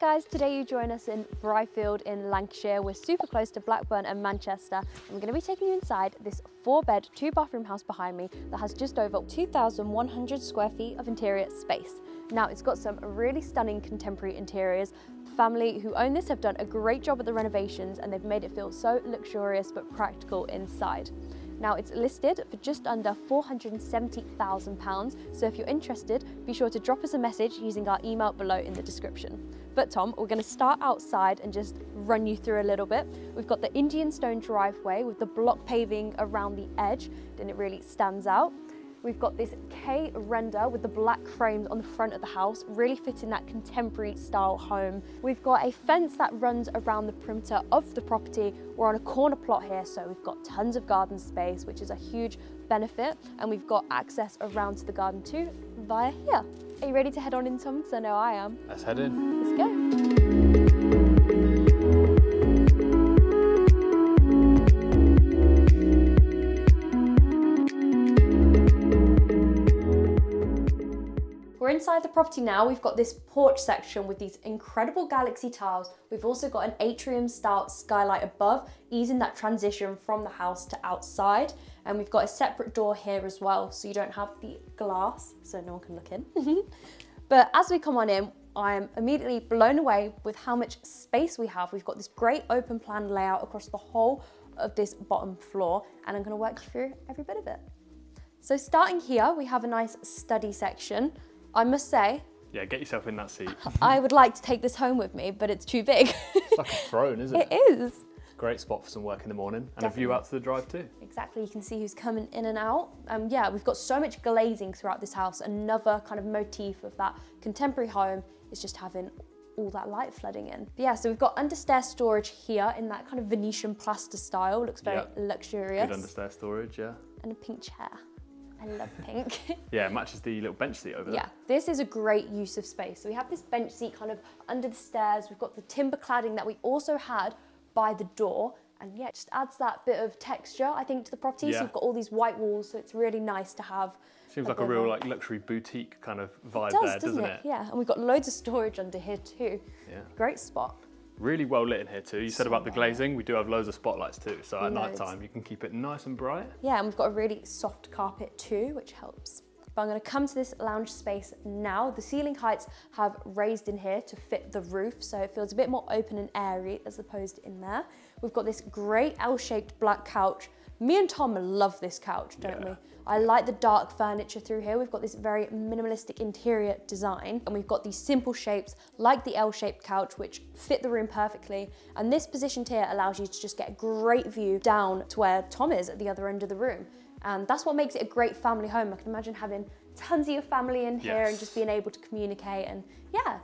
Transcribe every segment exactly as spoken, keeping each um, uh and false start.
guys, today you join us in Bryfield in Lancashire. We're super close to Blackburn and Manchester. I'm going to be taking you inside this four bed, two bathroom house behind me that has just over two thousand one hundred square feet of interior space. Now, it's got some really stunning contemporary interiors. The family who own this have done a great job at the renovations and they've made it feel so luxurious but practical inside. Now, it's listed for just under four hundred and seventy thousand pounds, so if you're interested, be sure to drop us a message using our email below in the description. But Tom, we're going to start outside and just run you through a little bit. We've got the Indian stone driveway with the block paving around the edge, and it really stands out. We've got this K render with the black frames on the front of the house, really fitting that contemporary style home. We've got a fence that runs around the perimeter of the property. We're on a corner plot here, so we've got tons of garden space, which is a huge benefit. And we've got access around to the garden too via here. Are you ready to head on in, Tom? Because I know I am. Let's head in. Let's go. Inside the property now, we've got this porch section with these incredible galaxy tiles. We've also got an atrium style skylight above, easing that transition from the house to outside. And we've got a separate door here as well, so you don't have the glass, so no one can look in. But as we come on in, I'm immediately blown away with how much space we have. We've got this great open plan layout across the whole of this bottom floor, and I'm going to work you through every bit of it. So starting here, we have a nice study section. I must say... Yeah, get yourself in that seat. I would like to take this home with me, but it's too big. It's like a throne, isn't it? It is. It's a great spot for some work in the morning and Definitely. A view out to the drive too. Exactly, you can see who's coming in and out. Um, yeah, we've got so much glazing throughout this house. Another kind of motif of that contemporary home is just having all that light flooding in. But yeah, so we've got understair storage here in that kind of Venetian plaster style. Looks very yep. luxurious. Good understair storage, yeah. And a pink chair. I love pink. Yeah, it matches the little bench seat over there. Yeah, this is a great use of space. So we have this bench seat kind of under the stairs. We've got the timber cladding that we also had by the door. And yeah, it just adds that bit of texture, I think, to the property. Yeah. So you've got all these white walls, so it's really nice to have. Seems a like a real like luxury boutique kind of vibe it does, there, doesn't, doesn't it? it? Yeah, and we've got loads of storage under here too. Yeah. Great spot. Really well lit in here too. You said about the glazing, we do have loads of spotlights too, so at night time you can keep it nice and bright. Yeah, and we've got a really soft carpet too, which helps. But I'm gonna come to this lounge space now. The ceiling heights have raised in here to fit the roof, so it feels a bit more open and airy as opposed to in there. We've got this great L-shaped black couch. Me and Tom love this couch, don't yeah. we? I like the dark furniture through here. We've got this very minimalistic interior design, and we've got these simple shapes like the L-shaped couch, which fit the room perfectly. And this positioned here allows you to just get a great view down to where Tom is at the other end of the room. And that's what makes it a great family home. I can imagine having tons of your family in here yes. and just being able to communicate. And yeah,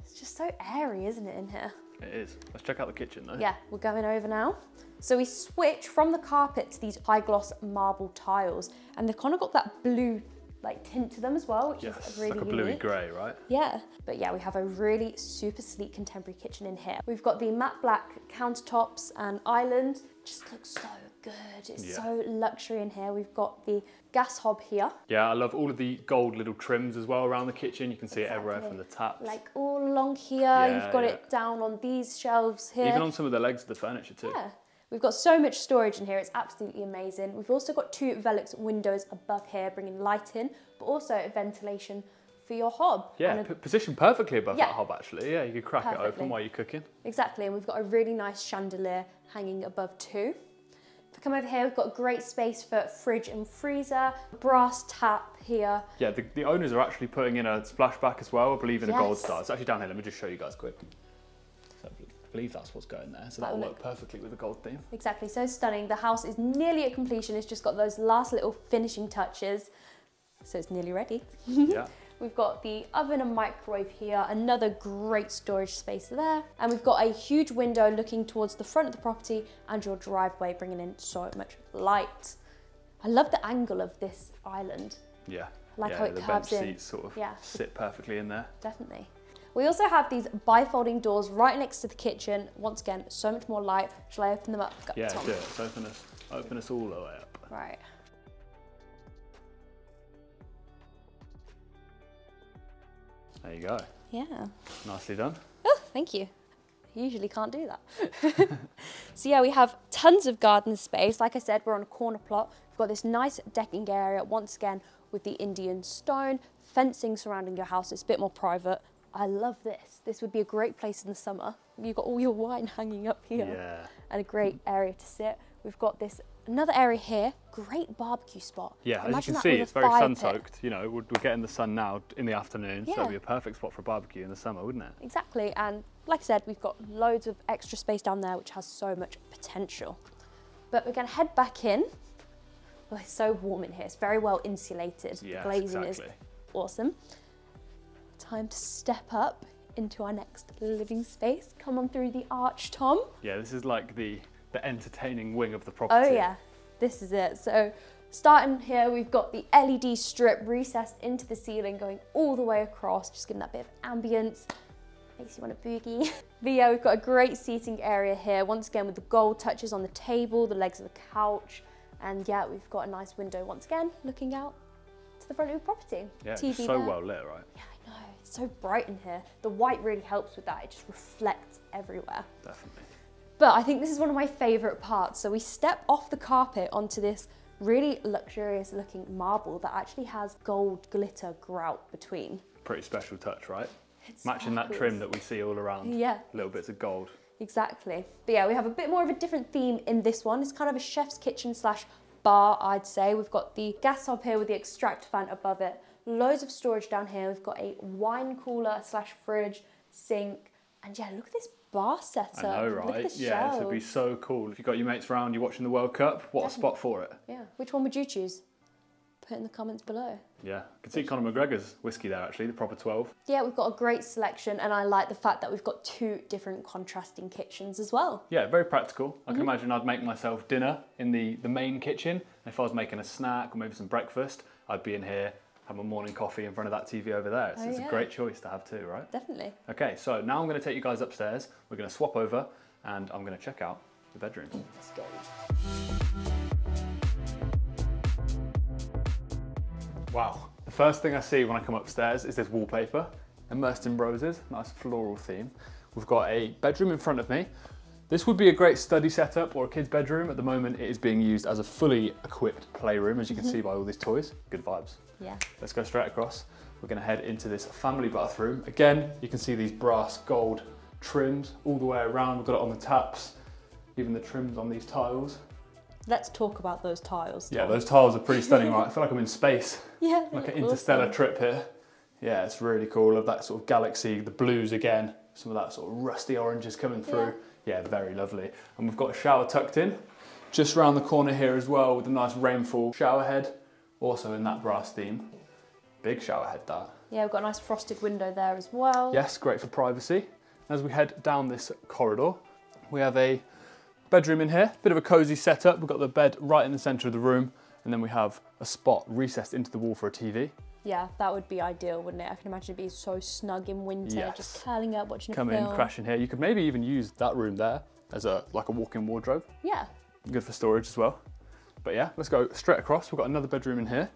it's just so airy, isn't it, in here? It is. Let's check out the kitchen though. Yeah, we're going over now. So we switch from the carpet to these high gloss marble tiles, and they've kind of got that blue like tint to them as well, which yes, is really like a unique. Bluey grey, right? Yeah, but yeah, we have a really super sleek contemporary kitchen in here. We've got the matte black countertops and island. It just looks so good. It's yeah. so luxury in here. We've got the gas hob here. Yeah, I love all of the gold little trims as well around the kitchen. You can see exactly. it everywhere from the taps. Like all along here, yeah, you've got yeah. it down on these shelves here. Even on some of the legs of the furniture too. Yeah. We've got so much storage in here, it's absolutely amazing. We've also got two Velux windows above here, bringing light in, but also ventilation for your hob. Yeah, positioned perfectly above yeah. that hob actually. Yeah, you could crack perfectly. it open while you're cooking. Exactly, and we've got a really nice chandelier hanging above too. If I come over here, we've got great space for fridge and freezer, brass tap here. Yeah, the, the owners are actually putting in a splashback as well, I believe in yes. a gold star. It's actually down here, let me just show you guys quick. I believe that's what's going there, so that'll work perfectly with the gold theme. Exactly, so stunning. The house is nearly at completion, it's just got those last little finishing touches, so it's nearly ready. Yeah. We've got the oven and microwave here, another great storage space there, and we've got a huge window looking towards the front of the property and your driveway, bringing in so much light. I love the angle of this island. Yeah, like yeah, how it curves in. The bench seats sort of yeah. sit perfectly in there. Definitely. We also have these bifolding doors right next to the kitchen. Once again, so much more light. Shall I open them up? Go, yeah, Tom. do it. Let's open us, open us all the way up. Right. There you go. Yeah. Nicely done. Ooh, Thank you. You usually can't do that. So yeah, we have tons of garden space. Like I said, we're on a corner plot. We've got this nice decking area, once again, with the Indian stone, fencing surrounding your house. It's a bit more private. I love this. This would be a great place in the summer. You've got all your wine hanging up here. Yeah. And a great area to sit. We've got this, another area here, great barbecue spot. Yeah, imagine as you can see, it's very sun-soaked. You know, we're, we're getting the sun now in the afternoon, yeah. So it'd be a perfect spot for a barbecue in the summer, wouldn't it? Exactly, and like I said, we've got loads of extra space down there, which has so much potential. But we're gonna head back in. Well, it's so warm in here. It's very well insulated. Yes, the glazing exactly. is awesome. Time to step up into our next living space. Come on through the arch, Tom. Yeah, this is like the, the entertaining wing of the property. Oh yeah, this is it. So starting here, we've got the L E D strip recessed into the ceiling, going all the way across, just giving that bit of ambience. Makes you want a boogie. But yeah, we've got a great seating area here. Once again, with the gold touches on the table, the legs of the couch. And yeah, we've got a nice window, once again, looking out to the front of the property. Yeah, T V it's so there. Well lit, right? Yeah, I know. It's so bright in here. The white really helps with that. It just reflects everywhere. Definitely. But I think this is one of my favorite parts. So we step off the carpet onto this really luxurious looking marble that actually has gold glitter grout between. Pretty special touch, right? It's matching fabulous. That trim that we see all around. Yeah. Little bits of gold. Exactly. But yeah, we have a bit more of a different theme in this one. It's kind of a chef's kitchen slash bar, I'd say. We've got the gas hob here with the extract fan above it. Loads of storage down here. We've got a wine cooler slash fridge, sink. And yeah, look at this bar setup. I know, right? Look at the yeah, shelves. This would be so cool. If you've got your mates around, you're watching the World Cup, what Definitely. A spot for it. Yeah. Which one would you choose? Put in the comments below. Yeah, I can see Conor McGregor's whiskey there actually, the Proper twelve. Yeah, we've got a great selection and I like the fact that we've got two different contrasting kitchens as well. Yeah, very practical. I can mm-hmm. imagine I'd make myself dinner in the, the main kitchen. And if I was making a snack or maybe some breakfast, I'd be in here, have my morning coffee in front of that T V over there. So oh, it's yeah. a great choice to have too, right? Definitely. Okay, so now I'm going to take you guys upstairs. We're going to swap over and I'm going to check out the bedrooms. Let's go. Wow, the first thing I see when I come upstairs is this wallpaper, immersed in roses, nice floral theme. We've got a bedroom in front of me. This would be a great study setup or a kid's bedroom. At the moment, it is being used as a fully equipped playroom, as you can see by all these toys. Good vibes. Yeah. Let's go straight across. We're gonna head into this family bathroom. Again, you can see these brass gold trims all the way around. We've got it on the taps, even the trims on these tiles. Let's talk about those tiles. Tom. Yeah, those tiles are pretty stunning, right? I feel like I'm in space. Yeah. Like an interstellar awesome. Trip here. Yeah, it's really cool. Love that sort of galaxy, the blues again, some of that sort of rusty oranges coming through. Yeah, yeah, very lovely. And we've got a shower tucked in, just round the corner here as well with a nice rainfall shower head, also in that brass theme. Big shower head that. Yeah, we've got a nice frosted window there as well. Yes, great for privacy. As we head down this corridor, we have a bedroom in here, bit of a cozy setup. We've got the bed right in the center of the room, and then we have a spot recessed into the wall for a T V. Yeah, that would be ideal, wouldn't it? I can imagine it being so snug in winter, yes. just curling up, watching Come a film. Come in, crash in here. You could maybe even use that room there as a like a walk-in wardrobe. Yeah. Good for storage as well. But yeah, let's go straight across. We've got another bedroom in here,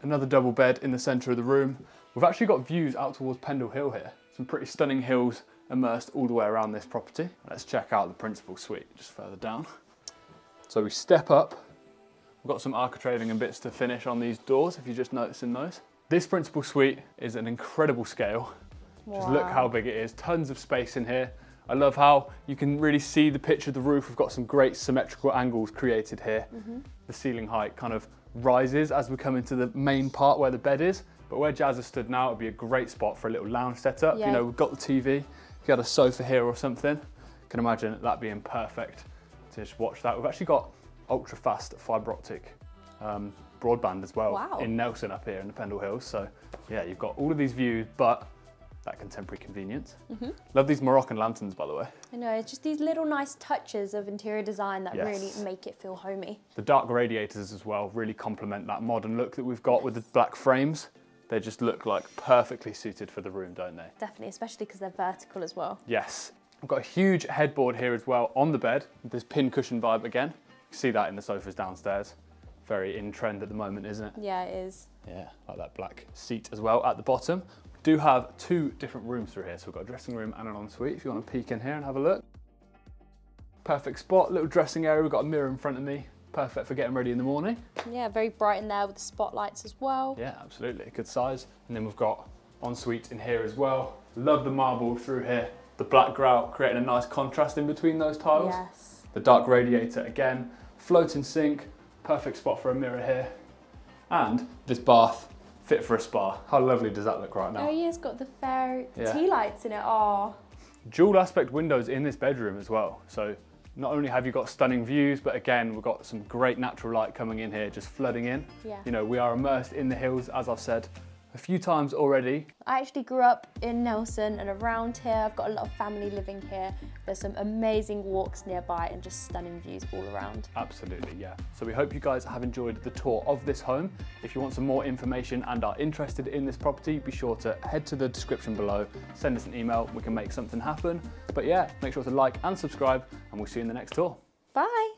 another double bed in the center of the room. We've actually got views out towards Pendle Hill here. Some pretty stunning hills immersed all the way around this property. Let's check out the principal suite just further down. So we step up. We've got some architraving and bits to finish on these doors, if you're just noticing those. This principal suite is an incredible scale. Wow. Just look how big it is. Tons of space in here. I love how you can really see the pitch of the roof. We've got some great symmetrical angles created here. Mm-hmm. The ceiling height kind of rises as we come into the main part where the bed is. But where Jazz has stood now, it'd be a great spot for a little lounge setup. Yeah. You know, we've got the T V. If you had a sofa here or something, I can imagine that being perfect to just watch that. We've actually got ultra fast fibre optic um, broadband as well wow. in Nelson up here in the Pendle Hills. So yeah, you've got all of these views, but that contemporary convenience. Mm-hmm. Love these Moroccan lanterns, by the way. I know, it's just these little nice touches of interior design that yes. really make it feel homey. The dark radiators as well really complement that modern look that we've got yes. with the black frames. They just look like perfectly suited for the room, don't they? Definitely, especially because they're vertical as well. Yes. I've got a huge headboard here as well on the bed. This pin cushion vibe again. You can see that in the sofas downstairs. Very in trend at the moment, isn't it? Yeah, it is. Yeah, like that black seat as well at the bottom. do have two different rooms through here. So we've got a dressing room and an ensuite if you want to peek in here and have a look. Perfect spot, little dressing area, we've got a mirror in front of me. Perfect for getting ready in the morning. Yeah, very bright in there with the spotlights as well. Yeah, absolutely, good size. And then we've got ensuite in here as well. Love the marble through here. The black grout creating a nice contrast in between those tiles. Yes. The dark radiator again. Floating sink, perfect spot for a mirror here. And this bath, fit for a spa. How lovely does that look right now? Oh yeah, it's got the fairy yeah. tea lights in it, oh. Dual aspect windows in this bedroom as well. So not only have you got stunning views, but again, we've got some great natural light coming in here, just flooding in. Yeah. You know, we are immersed in the hills, as I've said a few times already. I actually grew up in Nelson and around here. I've got a lot of family living here. There's some amazing walks nearby and just stunning views all around. Absolutely, yeah. So we hope you guys have enjoyed the tour of this home. If you want some more information and are interested in this property, be sure to head to the description below, send us an email, we can make something happen. But yeah, make sure to like and subscribe, and we'll see you in the next tour. Bye.